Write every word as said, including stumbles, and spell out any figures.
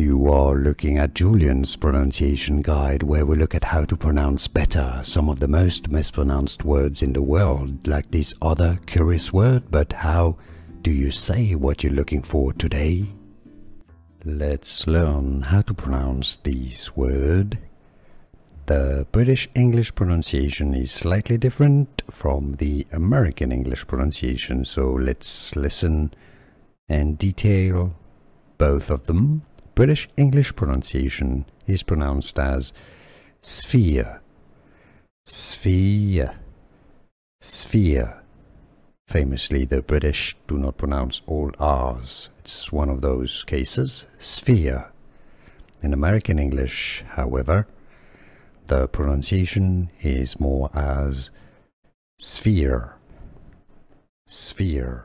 You are looking at Julian's pronunciation guide, where we look at how to pronounce better some of the most mispronounced words in the world, like this other curious word. But how do you say what you're looking for today? Let's learn how to pronounce this word. The British English pronunciation is slightly different from the American English pronunciation, so let's listen and detail both of them. British English pronunciation is pronounced as sphere, sphere, sphere. Famously, the British do not pronounce all R's. It's one of those cases, sphere. In American English, however, the pronunciation is more as sphere, sphere.